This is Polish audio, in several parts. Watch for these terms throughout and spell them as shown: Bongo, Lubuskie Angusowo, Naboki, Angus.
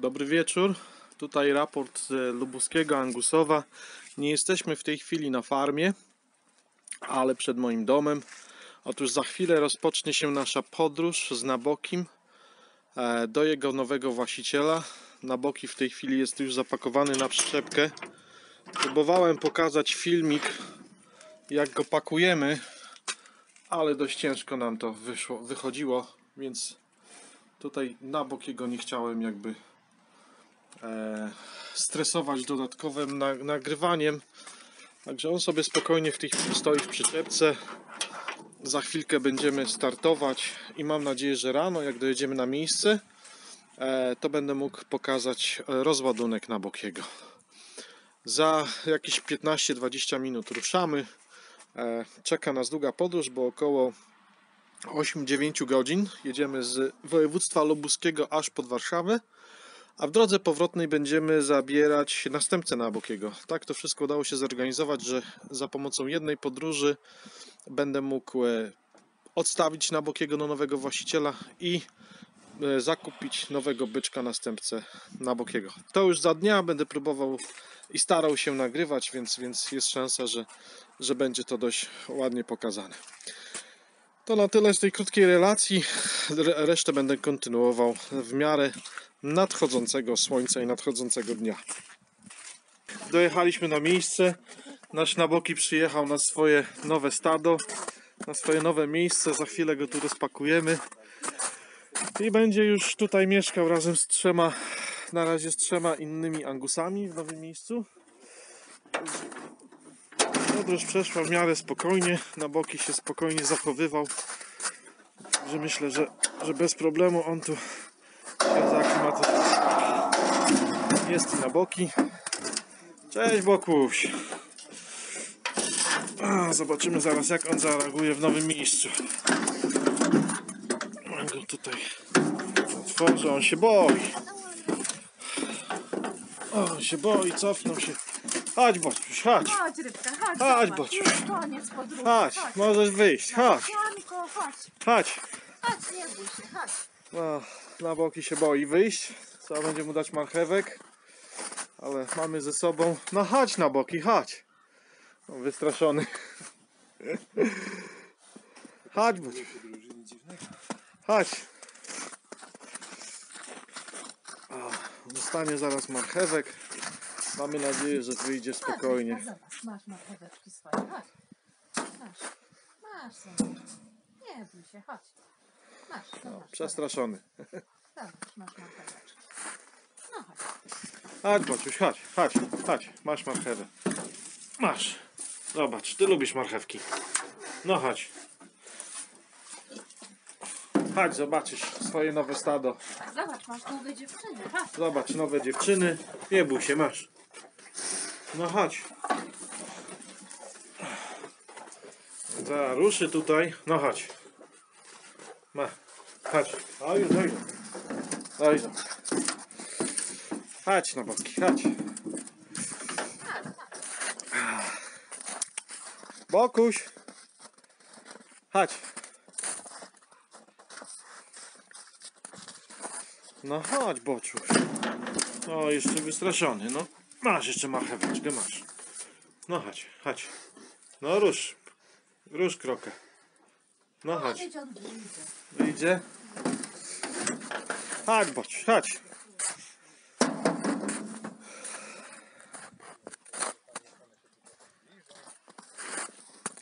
Dobry wieczór, tutaj raport z Lubuskiego Angusowa. Nie jesteśmy w tej chwili na farmie, ale przed moim domem. Otóż za chwilę rozpocznie się nasza podróż z Nabokim do jego nowego właściciela. Naboki w tej chwili jest już zapakowany na przyczepkę. Próbowałem pokazać filmik, jak go pakujemy, ale dość ciężko nam to wychodziło, więc tutaj Nabokiego nie chciałem jakby stresować dodatkowym nagrywaniem. Także on sobie spokojnie stoi w przyczepce. Za chwilkę będziemy startować i mam nadzieję, że rano, jak dojedziemy na miejsce, to będę mógł pokazać rozładunek Nabokiego. Za jakieś 15-20 minut ruszamy. Czeka nas długa podróż, bo około 8-9 godzin jedziemy z województwa lubuskiego aż pod Warszawę, a w drodze powrotnej będziemy zabierać następcę Nabokiego. Tak to wszystko udało się zorganizować, że za pomocą jednej podróży będę mógł odstawić Nabokiego do nowego właściciela i zakupić nowego byczka następcę Nabokiego. To już za dnia będę próbował i starał się nagrywać, więc jest szansa, że będzie to dość ładnie pokazane. To na tyle z tej krótkiej relacji. Resztę będę kontynuował w miarę nadchodzącego słońca i nadchodzącego dnia. Dojechaliśmy na miejsce. Nasz Naboki przyjechał na swoje nowe stado, na swoje nowe miejsce. Za chwilę go tu rozpakujemy i będzie już tutaj mieszkał razem z trzema innymi angusami w nowym miejscu. Podróż przeszła w miarę spokojnie, Naboki się spokojnie zachowywał, że myślę, że bez problemu on tu się zaaklimatyzuje. Jest i Naboki. Cześć Bokuś! Zobaczymy zaraz, jak on zareaguje w nowym miejscu. Mam go tutaj otworzę, on się boi. O, on się boi, cofnął się. Chodź Bociuś, chodź. Chodź rybka, chodź. Chodź Bociuś. Koniec podróży. Chodź, chodź, możesz wyjść, chodź. Janko, chodź. Chodź. Chodź, nie bój się, chodź. No, Naboki się boi wyjść. Trzeba będzie mu dać marchewek. Ale mamy ze sobą... No chodź Naboki, chodź. No, wystraszony. Chodź Bociuś. Chodź. O, dostanie zaraz marchewek. Mamy nadzieję, że wyjdzie spokojnie. A zobacz, masz marcheweczki swoje, chodź. Masz sobie. Nie bój się, chodź. Masz, no, masz przestraszony. Zobacz, masz marcheweczki. No chodź. Chodź, Bociuś, chodź, chodź, chodź. Masz marchewę. Masz. Zobacz, ty lubisz marchewki. No chodź. Chodź, zobaczysz swoje nowe stado. Zobacz, masz nowe dziewczyny, chodź. Zobacz, nowe dziewczyny. Nie bój się, masz. No chodź. Za ruszy tutaj. No chodź. Ma. Chodź. O już, dojdą. Dojdą. Chodź na boki, chodź. Bokuś. Chodź. No chodź Boczuś. O, jeszcze wystraszony, no. Masz jeszcze marcheweczkę, masz. No chodź, chodź. No rusz. Rusz krokę. No chodź. Idzie? Chodź Boczuś, chodź.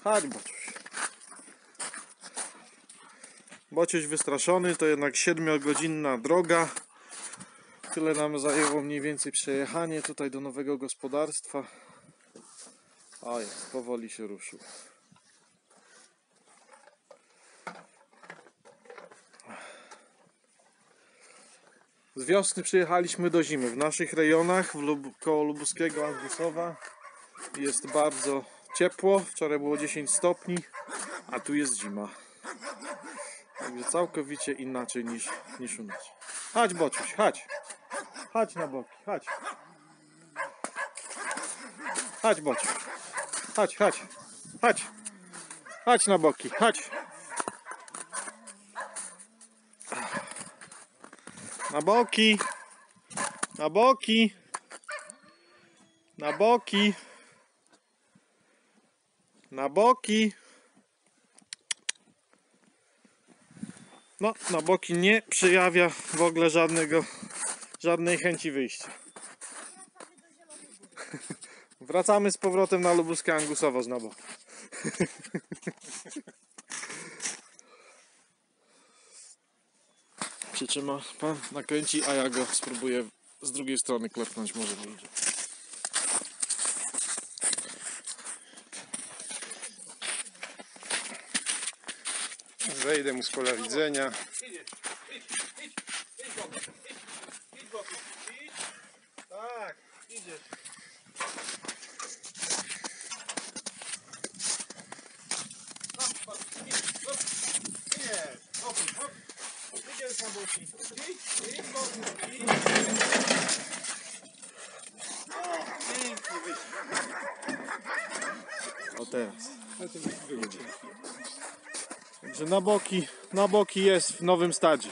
Chodź Boczuś. Bociuś wystraszony, to jednak 7-godzinna droga. Tyle nam zajęło mniej więcej przejechanie tutaj do nowego gospodarstwa. O jest, powoli się ruszył. Z wiosny przyjechaliśmy do zimy. W naszych rejonach koło Lubuskiego Angusowa jest bardzo ciepło. Wczoraj było 10 stopni, a tu jest zima. Także całkowicie inaczej niż u nas. Chodź Bociuś, chodź. Chodź na boki, chodź. Chodź Bociuś. Chodź, chodź. Chodź. Chodź na boki, chodź. Na boki. Na boki. Na boki. Na boki. No, Naboki nie przejawia w ogóle żadnej chęci wyjścia. Wracamy z powrotem na Lubuskie Angusowo z Naboki. Przytrzyma pan, nakręci, a ja go spróbuję z drugiej strony klepnąć, może wyjdzie. Wejdę mu z pola widzenia. Tak, idziesz. O teraz. Także Naboki jest w nowym stadzie.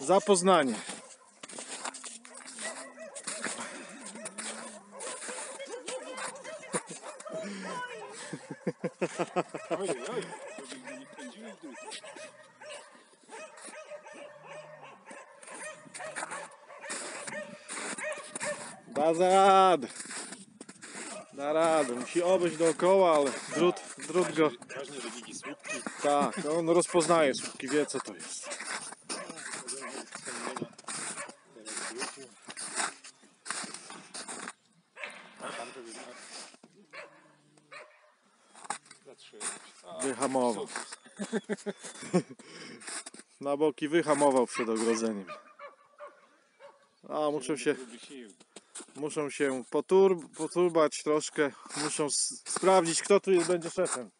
Zapoznanie. Da radę, musi obejść dookoła, ale drut go. Tak, on rozpoznaje słupki, wie co to jest. Wyhamował. Naboki wyhamował przed ogrodzeniem. A muszą się poturbać troszkę, muszą sprawdzić, kto tu jest, będzie szefem.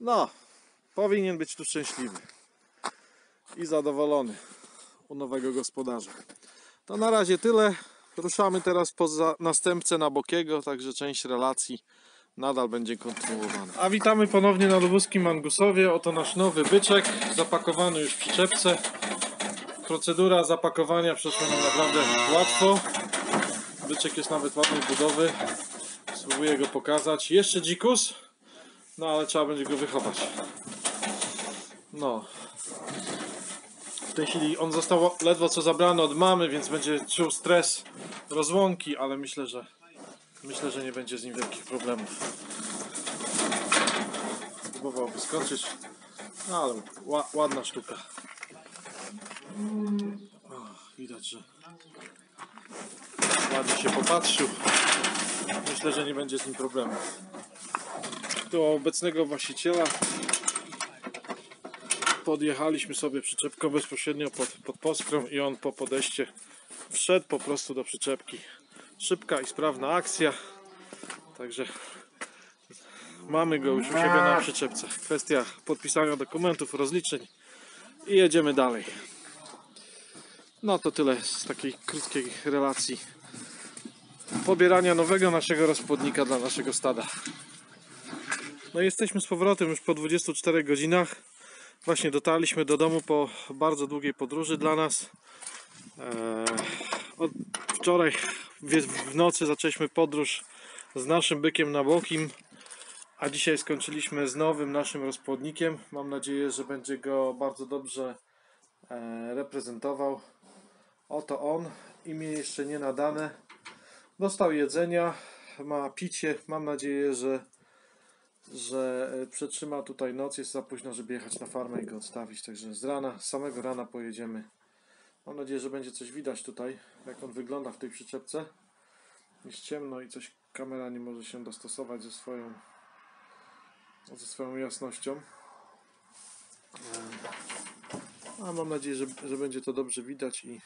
No, powinien być tu szczęśliwy i zadowolony u nowego gospodarza. To na razie tyle. Ruszamy teraz poza następcę Nabokiego, także część relacji nadal będzie kontynuowana. A witamy ponownie na Lubuskim Angusowie. Oto nasz nowy byczek, zapakowany już w przyczepce. Procedura zapakowania przeszła nam naprawdę łatwo. Byczek jest nawet ładnej budowy. Spróbuję go pokazać. Jeszcze dzikus, no ale trzeba będzie go wychować. No. W tej chwili on został ledwo co zabrany od mamy, więc będzie czuł stres rozłąki, ale myślę, że nie będzie z nim wielkich problemów. Próbował wyskoczyć, no ale ładna sztuka. Widać, że ładnie się popatrzył. Myślę, że nie będzie z nim problemów. Tu obecnego właściciela podjechaliśmy sobie przyczepką bezpośrednio pod poskrą i on po podejście wszedł po prostu do przyczepki. Szybka i sprawna akcja. Także mamy go już u siebie na przyczepce. Kwestia podpisania dokumentów, rozliczeń i jedziemy dalej. No to tyle z takiej krótkiej relacji pobierania nowego naszego rozpłodnika dla naszego stada. No i jesteśmy z powrotem już po 24 godzinach. Właśnie dotarliśmy do domu po bardzo długiej podróży dla nas. Od wczoraj w nocy zaczęliśmy podróż z naszym bykiem Nabokim, a dzisiaj skończyliśmy z nowym naszym rozpłodnikiem. Mam nadzieję, że będzie go bardzo dobrze reprezentował. Oto on, imię jeszcze nie nadane. Dostał jedzenia, ma picie. Mam nadzieję, że przetrzyma tutaj noc, jest za późno, żeby jechać na farmę i go odstawić, także z samego rana pojedziemy. Mam nadzieję, że będzie coś widać tutaj, jak on wygląda w tej przyczepce. Jest ciemno i coś kamera nie może się dostosować ze swoją jasnością. A mam nadzieję, że będzie to dobrze widać i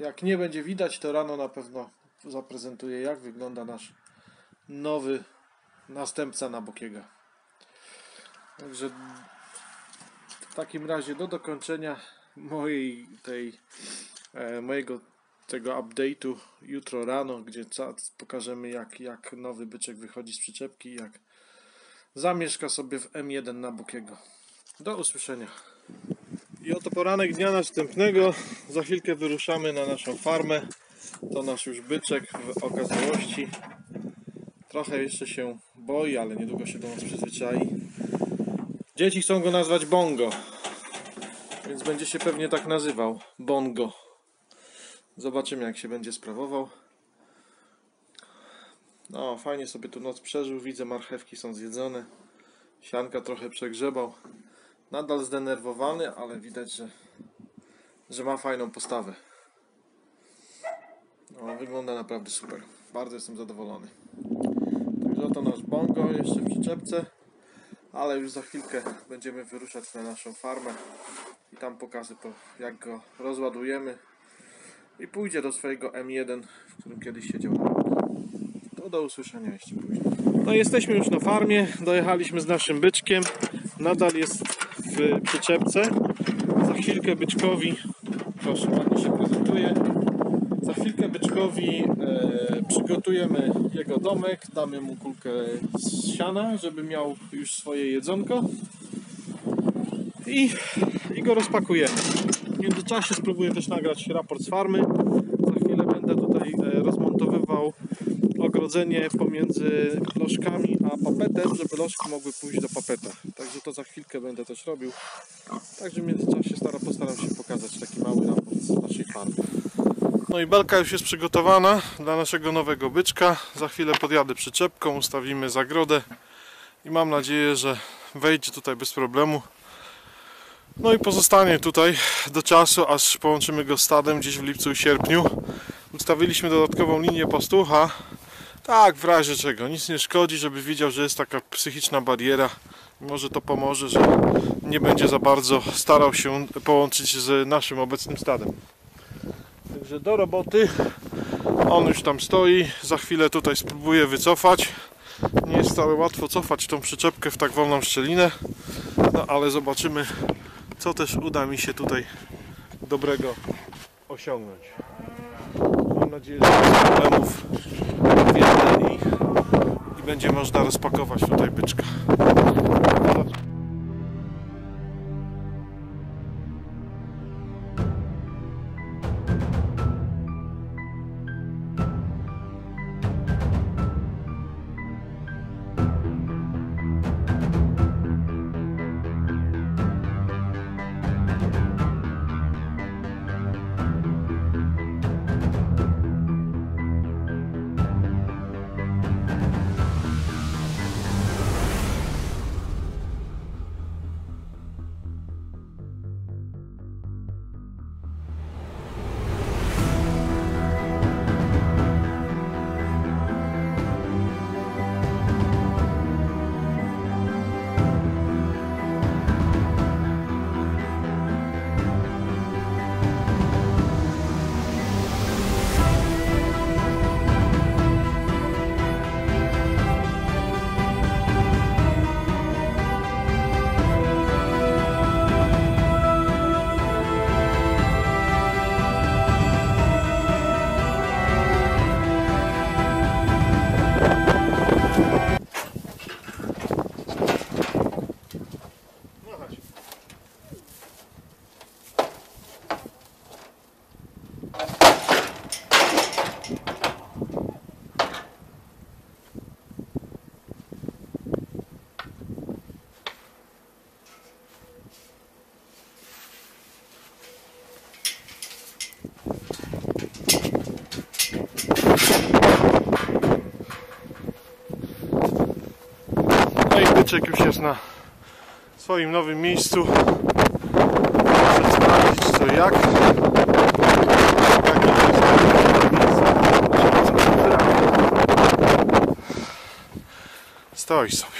jak nie będzie widać, to rano na pewno zaprezentuję, jak wygląda nasz nowy następca Nabokiego. Także w takim razie do dokończenia mojego tego update'u jutro rano, gdzie pokażemy jak nowy byczek wychodzi z przyczepki i jak zamieszka sobie w M1 Nabokiego. Do usłyszenia. I oto poranek dnia następnego. Za chwilkę wyruszamy na naszą farmę. To nasz już byczek w okazałości. Trochę jeszcze się boi, ale niedługo się do nas przyzwyczai. Dzieci chcą go nazwać Bongo, więc będzie się pewnie tak nazywał. Bongo. Zobaczymy, jak się będzie sprawował. No, fajnie sobie tu noc przeżył. Widzę, marchewki są zjedzone. Sianka trochę przegrzebał. Nadal zdenerwowany, ale widać, że ma fajną postawę. No, wygląda naprawdę super. Bardzo jestem zadowolony. Także oto nasz Bongo jeszcze w przyczepce. Ale już za chwilkę będziemy wyruszać na naszą farmę. I tam pokażę, jak go rozładujemy. I pójdzie do swojego M1, w którym kiedyś siedział. To do usłyszenia jeszcze później. No, jesteśmy już na farmie. Dojechaliśmy z naszym byczkiem. Nadal jest w przyczepce. Za chwilkę byczkowi... Proszę, ładnie się prezentuje. Za chwilkę byczkowi przygotujemy jego domek. Damy mu kulkę z siana, żeby miał już swoje jedzonko. I go rozpakujemy. W międzyczasie spróbuję też nagrać raport z farmy. Za chwilę będę tutaj rozmontowywał ogrodzenie pomiędzy lożkami a papetem, żeby lożki mogły pójść do papeta. Także to za chwilkę będę też robił. Także w międzyczasie postaram się pokazać taki mały raport z naszej farmy. No i belka już jest przygotowana dla naszego nowego byczka. Za chwilę podjadę przyczepką, ustawimy zagrodę i mam nadzieję, że wejdzie tutaj bez problemu. No i pozostanie tutaj do czasu, aż połączymy go z stadem gdzieś w lipcu i sierpniu. Ustawiliśmy dodatkową linię pastucha. Tak, w razie czego. Nic nie szkodzi, żeby widział, że jest taka psychiczna bariera. Może to pomoże, że nie będzie za bardzo starał się połączyć z naszym obecnym stadem. Także do roboty. On już tam stoi. Za chwilę tutaj spróbuję wycofać. Nie jest wcale łatwo cofać tą przyczepkę w tak wolną szczelinę. No ale zobaczymy, co też uda mi się tutaj dobrego osiągnąć. Mam nadzieję, że nie ma problemów i będzie można rozpakować tutaj byczka. Byczek już jest na swoim nowym miejscu. Muszę sprawdzić, co jak. Stoi sobie.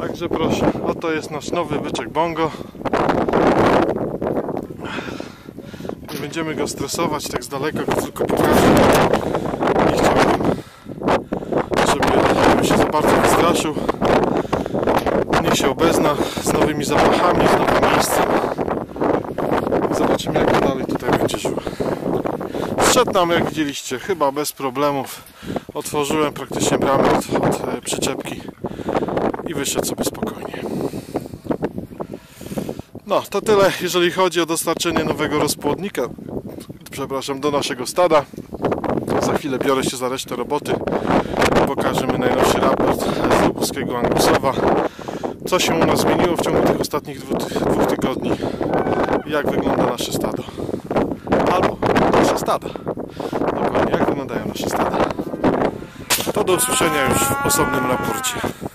Także proszę, oto jest nasz nowy byczek Bongo. Będziemy go stresować tak z daleka, tylko pokażę. Nie chciałbym, żeby się zobaczył. bardzo wystraszył. Niech się obezna z nowymi zapachami, z nowym miejscem. Zobaczymy, jak dalej tutaj będzie żył. Wszedł nam, jak widzieliście, chyba bez problemów. Otworzyłem praktycznie bramę od przyczepki i wyszedł sobie spokojnie. No, to tyle, jeżeli chodzi o dostarczenie nowego rozpłodnika, przepraszam, do naszego stada. Za chwilę biorę się za resztę roboty. Pokażemy najnowszy raport z Lubuskiego Angusowa. Co się u nas zmieniło w ciągu tych ostatnich dwóch tygodni. Jak wygląda nasze stado. Albo nasze stada. Dokładnie, jak wyglądają nasze stada. To do usłyszenia już w osobnym raporcie.